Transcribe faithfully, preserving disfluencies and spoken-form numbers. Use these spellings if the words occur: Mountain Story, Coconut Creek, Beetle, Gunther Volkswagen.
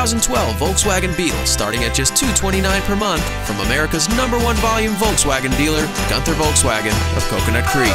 twenty twelve Volkswagen Beetle, starting at just two hundred twenty-nine dollars per month, from America's number one volume Volkswagen dealer, Gunther Volkswagen of Coconut Creek.